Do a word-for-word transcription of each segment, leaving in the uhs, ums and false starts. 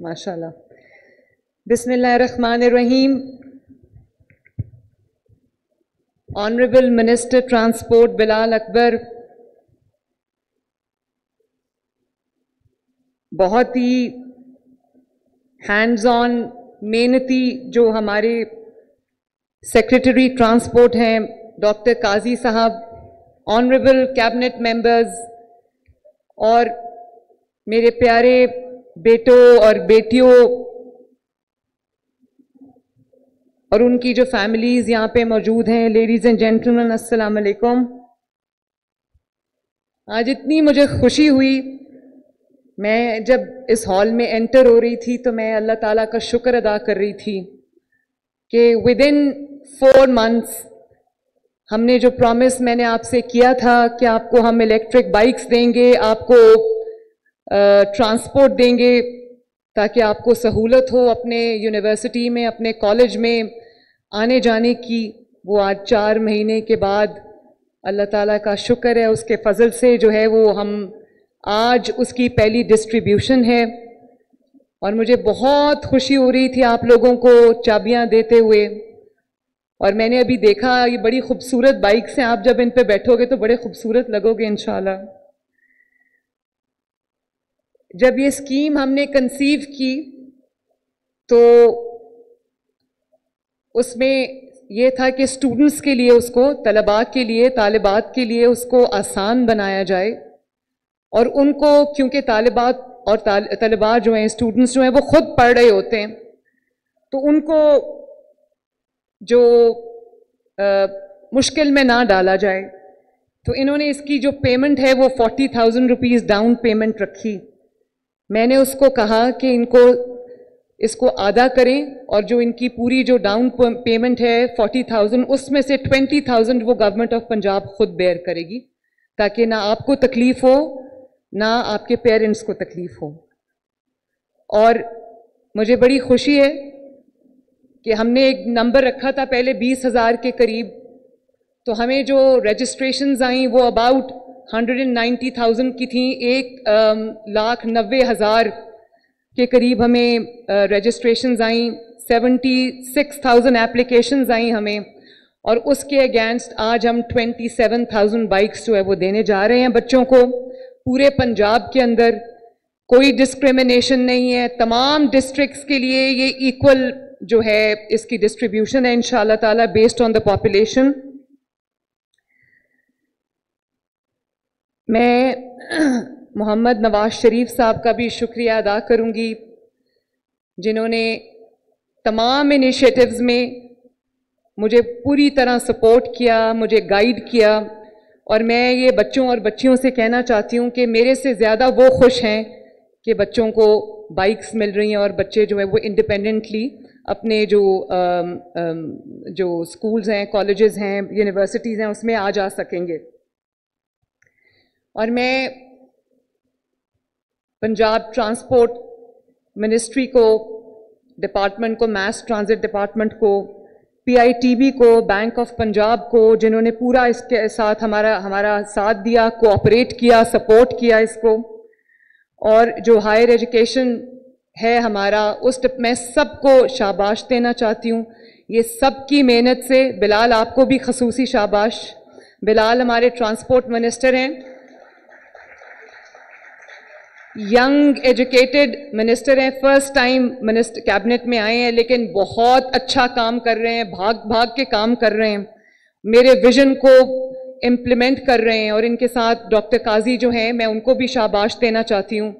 माशाल्लाह। बिस्मिल्लाहिर्रहमानिर्रहीम। Honourable minister transport Bilal Akbar, बहुत ही हैंड्स ऑन मेहनती जो हमारे सेक्रेटरी ट्रांसपोर्ट हैं डॉक्टर काजी साहब, ऑनरेबल कैबिनेट मेंबर्स और मेरे प्यारे बेटों और बेटियों और उनकी जो फैमिलीज़ यहाँ पे मौजूद हैं, लेडीज़ एंड जेंटलमैन, अस्सलाम वालेकुम। आज इतनी मुझे खुशी हुई, मैं जब इस हॉल में एंटर हो रही थी तो मैं अल्लाह ताला का शुक्र अदा कर रही थी कि विद इन फोर मंथ्स हमने जो प्रॉमिस मैंने आपसे किया था कि आपको हम इलेक्ट्रिक बाइक्स देंगे, आपको ट्रांसपोर्ट देंगे ताकि आपको सहूलत हो अपने यूनिवर्सिटी में, अपने कॉलेज में आने जाने की, वो आज चार महीने के बाद अल्लाह ताला का शुक्र है उसके फजल से जो है वो हम आज उसकी पहली डिस्ट्रीब्यूशन है। और मुझे बहुत खुशी हो रही थी आप लोगों को चाबियां देते हुए, और मैंने अभी देखा ये बड़ी खूबसूरत बाइक्स हैं, आप जब इन पे बैठोगे तो बड़े खूबसूरत लगोगे इंशाल्लाह। जब ये स्कीम हमने कंसीव की तो उसमें ये था कि स्टूडेंट्स के लिए, उसको तलबा के लिए, तालिबात के लिए उसको आसान बनाया जाए, और उनको क्योंकि तालिबात और तलबा जो हैं, स्टूडेंट्स जो हैं वो ख़ुद पढ़ रहे होते हैं, तो उनको जो आ, मुश्किल में ना डाला जाए, तो इन्होंने इसकी जो पेमेंट है वो forty thousand rupees down payment रखी। मैंने उसको कहा कि इनको इसको आधा करें और जो इनकी पूरी जो डाउन पेमेंट है फोर्टी थाउजेंड उसमें से ट्वेंटी थाउजेंड वो गवर्नमेंट ऑफ पंजाब खुद बेयर करेगी, ताकि ना आपको तकलीफ़ हो ना आपके पेरेंट्स को तकलीफ़ हो। और मुझे बड़ी खुशी है कि हमने एक नंबर रखा था पहले बीस हज़ार के करीब, तो हमें जो रजिस्ट्रेशंस आई वो about hundred and ninety thousand की थी, एक लाख नब्बे हज़ार के करीब हमें रजिस्ट्रेशंस आई, सेवेंटी सिक्स थाउजेंड एप्लीकेशंस आई हमें, और उसके अगेंस्ट आज हम ट्वेंटी सेवन थाउजेंड बाइक्स जो है वो देने जा रहे हैं बच्चों को पूरे पंजाब के अंदर। कोई डिस्क्रिमिनेशन नहीं है, तमाम डिस्ट्रिक्ट्स के लिए ये इक्वल जो है इसकी डिस्ट्रीब्यूशन है इंशाल्लाह ताला, बेस्ड ऑन द पॉपुलेशन। मैं मोहम्मद नवाज शरीफ साहब का भी शुक्रिया अदा करूंगी, जिन्होंने तमाम इनिशिएटिव्स में मुझे पूरी तरह सपोर्ट किया, मुझे गाइड किया, और मैं ये बच्चों और बच्चियों से कहना चाहती हूँ कि मेरे से ज़्यादा वो खुश हैं कि बच्चों को बाइक्स मिल रही हैं और बच्चे जो है वो इंडिपेंडेंटली अपने जो आम, आम, जो स्कूल्स हैं, कॉलेजेस हैं, यूनिवर्सिटीज़ हैं, उसमें आ जा सकेंगे। और मैं पंजाब ट्रांसपोर्ट मिनिस्ट्री को, डिपार्टमेंट को, मास ट्रांजिट डिपार्टमेंट को, पी आई टी बी को, बैंक ऑफ पंजाब को, जिन्होंने पूरा इसके साथ हमारा हमारा साथ दिया, कोऑपरेट किया, सपोर्ट किया इसको, और जो हायर एजुकेशन है हमारा उस टिप मैं सबको शाबाश देना चाहती हूँ, ये सब की मेहनत से। बिलाल, आपको भी खसूसी शाबाश, बिलाल हमारे ट्रांसपोर्ट मिनिस्टर हैं, यंग एजुकेटेड मिनिस्टर हैं, फर्स्ट टाइम मिनिस्टर कैबिनेट में आए हैं, लेकिन बहुत अच्छा काम कर रहे हैं, भाग भाग के काम कर रहे हैं, मेरे विजन को इम्प्लीमेंट कर रहे हैं। और इनके साथ डॉक्टर काजी जो हैं, मैं उनको भी शाबाश देना चाहती हूँ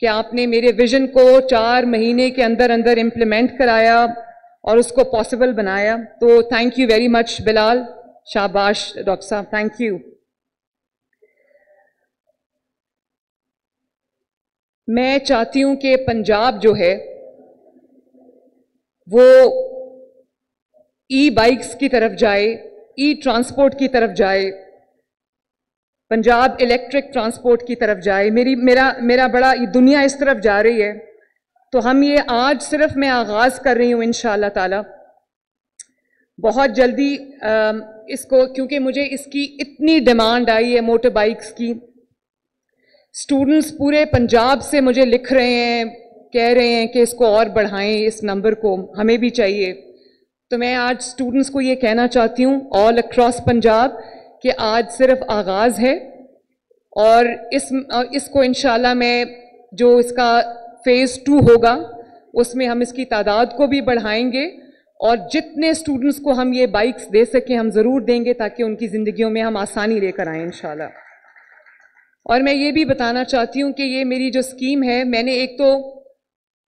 कि आपने मेरे विज़न को चार महीने के अंदर अंदर इम्प्लीमेंट कराया और उसको पॉसिबल बनाया, तो thank you very much Bilal, शाबाश डॉक्टर साहब, थैंक यू। मैं चाहती हूँ कि पंजाब जो है वो ई बाइक्स की तरफ जाए, ई ट्रांसपोर्ट की तरफ जाए, पंजाब इलेक्ट्रिक ट्रांसपोर्ट की तरफ जाए। मेरी मेरा मेरा बड़ा दुनिया इस तरफ जा रही है, तो हम ये आज सिर्फ मैं आगाज़ कर रही हूँ इंशाल्लाह ताला, बहुत जल्दी आ, इसको, क्योंकि मुझे इसकी इतनी डिमांड आई है मोटर बाइक्स की। स्टूडेंट्स पूरे पंजाब से मुझे लिख रहे हैं, कह रहे हैं कि इसको और बढ़ाएं, इस नंबर को हमें भी चाहिए। तो मैं आज स्टूडेंट्स को ये कहना चाहती हूँ ऑल अक्रॉस पंजाब कि आज सिर्फ आगाज़ है और इस इसको इंशाल्लाह मैं जो इसका फ़ेज़ टू होगा उसमें हम इसकी तादाद को भी बढ़ाएंगे और जितने स्टूडेंट्स को हम ये बाइक्स दे सकें हम ज़रूर देंगे ताकि उनकी ज़िंदगियों में हम आसानी लेकर आएँ इंशाल्लाह। और मैं ये भी बताना चाहती हूँ कि ये मेरी जो स्कीम है, मैंने एक तो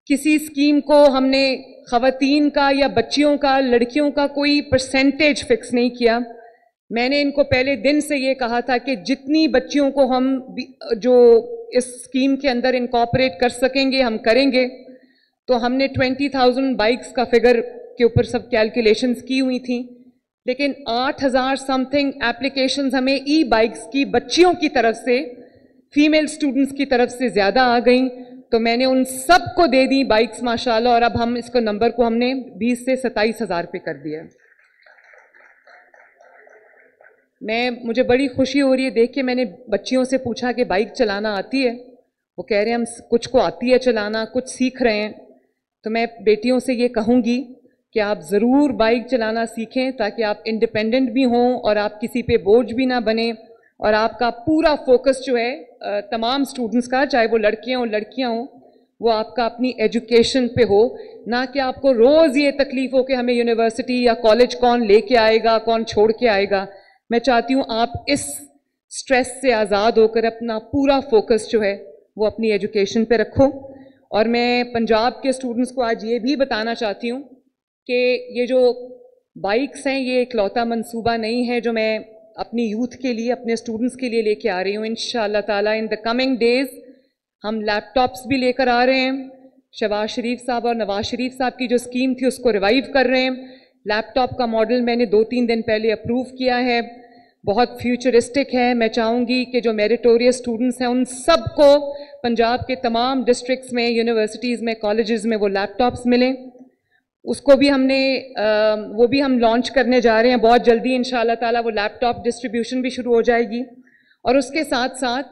किसी स्कीम को हमने ख़वातीन का या बच्चियों का लड़कियों का कोई परसेंटेज फ़िक्स नहीं किया। मैंने इनको पहले दिन से ये कहा था कि जितनी बच्चियों को हम जो इस स्कीम के अंदर इनकॉर्पोरेट कर सकेंगे हम करेंगे। तो हमने ट्वेंटी थाउजेंड बाइक्स का फिगर के ऊपर सब कैलकुलेशंस की हुई थी, लेकिन आठ हज़ार समथिंग एप्लीकेशंस हमें ई बाइक्स की बच्चियों की तरफ से, फीमेल स्टूडेंट्स की तरफ से ज़्यादा आ गई। तो मैंने उन सब को दे दी बाइक्स माशाल्लाह, और अब हम इसको नंबर को हमने बीस से सत्ताईस हज़ार पे कर दिया। मैं मुझे बड़ी खुशी हो रही है देख के, मैंने बच्चियों से पूछा कि बाइक चलाना आती है, वो कह रहे हैं हम कुछ को आती है चलाना, कुछ सीख रहे हैं। तो मैं बेटियों से ये कहूँगी कि आप ज़रूर बाइक चलाना सीखें ताकि आप इंडिपेंडेंट भी हों और आप किसी पे बोझ भी ना बने, और आपका पूरा फोकस जो है तमाम स्टूडेंट्स का, चाहे वो लड़कियाँ हों लड़कियाँ हों, वो आपका अपनी एजुकेशन पे हो, ना कि आपको रोज़ ये तकलीफ हो कि हमें यूनिवर्सिटी या कॉलेज कौन ले के आएगा कौन छोड़ के आएगा। मैं चाहती हूँ आप इस स्ट्रेस से आज़ाद होकर अपना पूरा फोकस जो है वो अपनी एजुकेशन पे रखो। और मैं पंजाब के स्टूडेंट्स को आज ये भी बताना चाहती हूँ कि ये जो बाइक्स हैं ये इकलौता मंसूबा नहीं है जो मैं अपनी यूथ के लिए, अपने स्टूडेंट्स के लिए लेके आ रही हूँ। इंशाल्लाह ताला इन द कमिंग डेज़ हम लैपटॉप्स भी लेकर आ रहे हैं। शबाज शरीफ साहब और नवाज शरीफ साहब की जो स्कीम थी उसको रिवाइव कर रहे हैं। लैपटॉप का मॉडल मैंने दो तीन दिन पहले अप्रूव किया है, बहुत फ्यूचरिस्टिक है। मैं चाहूँगी कि जो मेरिटोरियस स्टूडेंट्स हैं उन सब को पंजाब के तमाम डिस्ट्रिक्ट्स में, यूनिवर्सिटीज़ में, कॉलेजेस में वो लैपटॉप्स मिलें। उसको भी हमने आ, वो भी हम लॉन्च करने जा रहे हैं बहुत जल्दी इंशाल्लाह ताला। वो लैपटॉप डिस्ट्रीब्यूशन भी शुरू हो जाएगी। और उसके साथ साथ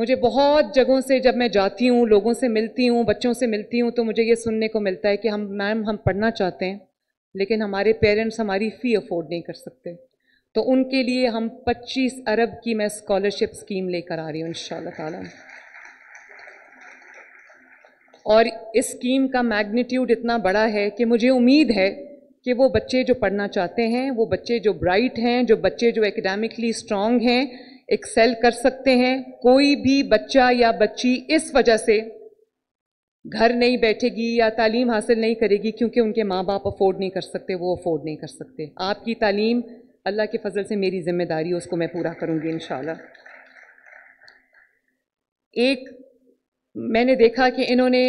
मुझे बहुत जगहों से जब मैं जाती हूँ, लोगों से मिलती हूँ, बच्चों से मिलती हूँ, तो मुझे ये सुनने को मिलता है कि हम मैम हम पढ़ना चाहते हैं लेकिन हमारे पेरेंट्स हमारी फ़ी अफोर्ड नहीं कर सकते। तो उनके लिए हम पच्चीस अरब की मैं स्कॉलरशिप स्कीम लेकर आ रही हूँ इंशाल्लाह ताला। और इस स्कीम का मैग्नीट्यूड इतना बड़ा है कि मुझे उम्मीद है कि वो बच्चे जो पढ़ना चाहते हैं, वो बच्चे जो ब्राइट हैं, जो बच्चे जो एकेडमिकली स्ट्रांग हैं, एक्सेल कर सकते हैं। कोई भी बच्चा या बच्ची इस वजह से घर नहीं बैठेगी या तालीम हासिल नहीं करेगी क्योंकि उनके माँ बाप अफोर्ड नहीं कर सकते, वो अफोर्ड नहीं कर सकते। आपकी तालीम अल्लाह के फजल से मेरी जिम्मेदारी है, उसको मैं पूरा करूँगी इंशाल्लाह। एक मैंने देखा कि इन्होंने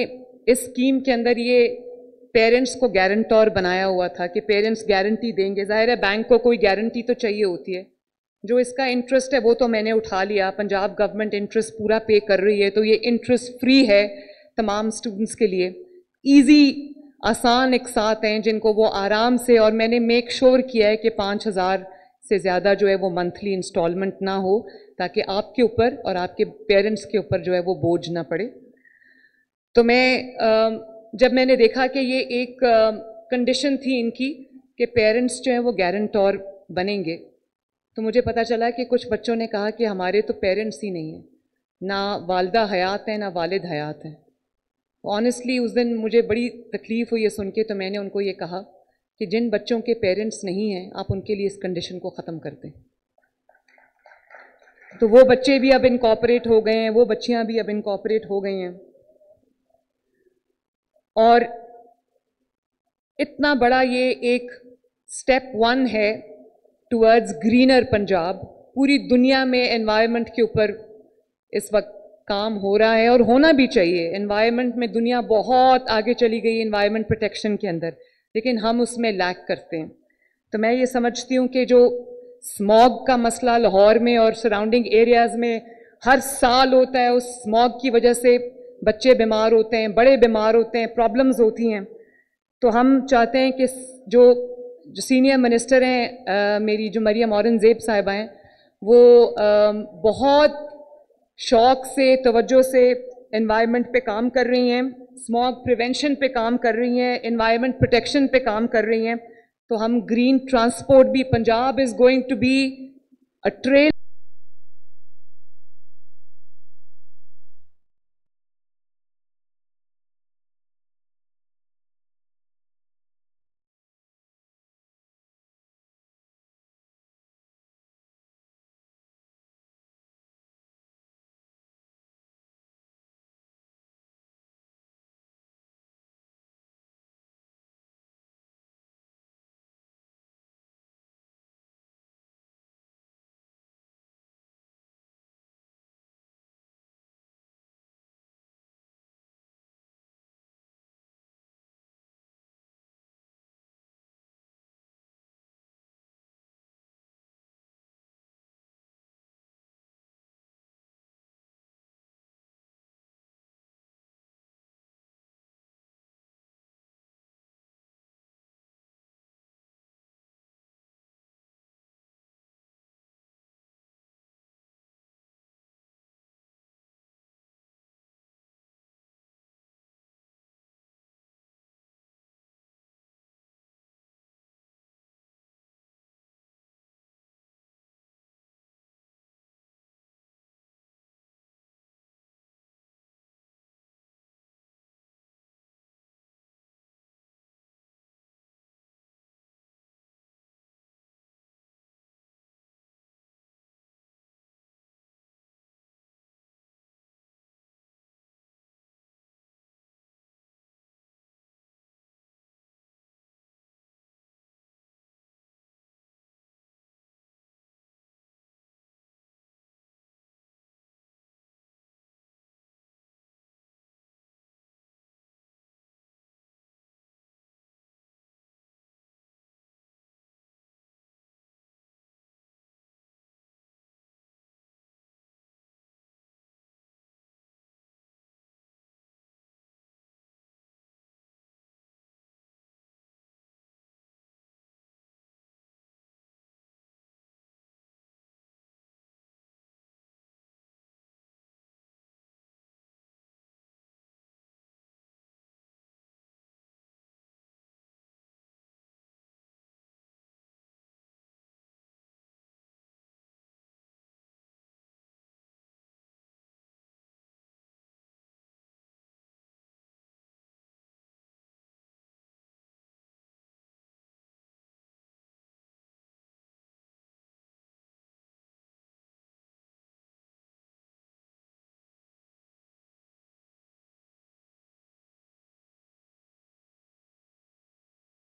इस स्कीम के अंदर ये पेरेंट्स को गारंटोर बनाया हुआ था कि पेरेंट्स गारंटी देंगे। ज़ाहिर है बैंक को कोई गारंटी तो चाहिए होती है। जो इसका इंटरेस्ट है वो तो मैंने उठा लिया, पंजाब गवर्नमेंट इंटरेस्ट पूरा पे कर रही है। तो ये इंटरेस्ट फ्री है तमाम स्टूडेंट्स के लिए, ईजी आसान एक साथ हैं जिनको वो आराम से, और मैंने मेक श्योर किया है कि पाँच हज़ार से ज़्यादा जो है वो मंथली इंस्टॉलमेंट ना हो ताकि आपके ऊपर और आपके पेरेंट्स के ऊपर जो है वो बोझ ना पड़े। तो मैं जब मैंने देखा कि ये एक कंडीशन थी इनकी कि पेरेंट्स जो हैं वो गारंटोर बनेंगे, तो मुझे पता चला कि कुछ बच्चों ने कहा कि हमारे तो पेरेंट्स ही नहीं हैं, ना वालदा हयात हैं ना वालिद हयात हैं। ऑनेस्टली उस दिन मुझे बड़ी तकलीफ़ हुई ये सुन के। तो मैंने उनको ये कहा कि जिन बच्चों के पेरेंट्स नहीं हैं आप उनके लिए इस कंडीशन को ख़त्म कर दें। तो वो बच्चे भी अब इनकॉर्पोरेट हो गए हैं, वो बच्चियां भी अब इनकॉर्पोरेट हो गई हैं। और इतना बड़ा ये एक स्टेप वन है टुवर्ड्स ग्रीनर पंजाब। पूरी दुनिया में एनवायरनमेंट के ऊपर इस वक्त काम हो रहा है और होना भी चाहिए। एनवायरनमेंट में दुनिया बहुत आगे चली गई एनवायरनमेंट प्रोटेक्शन के अंदर, लेकिन हम उसमें लैक करते हैं। तो मैं ये समझती हूँ कि जो स्मॉग का मसला लाहौर में और सराउंडिंग एरियाज़ में हर साल होता है, उस स्मॉग की वजह से बच्चे बीमार होते हैं, बड़े बीमार होते हैं, प्रॉब्लम्स होती हैं। तो हम चाहते हैं कि जो जो सीनियर मिनिस्टर हैं मेरी जो मरियम औरंगज़ेब साहिबा हैं, वो आ, बहुत शौक़ से, तवज्जो से एनवायरनमेंट पे काम कर रही हैं, स्मॉग प्रिवेंशन पे काम कर रही हैं, एनवायरनमेंट प्रोटेक्शन पे काम कर रही हैं, तो हम ग्रीन ट्रांसपोर्ट भी, Punjab is going to be a trail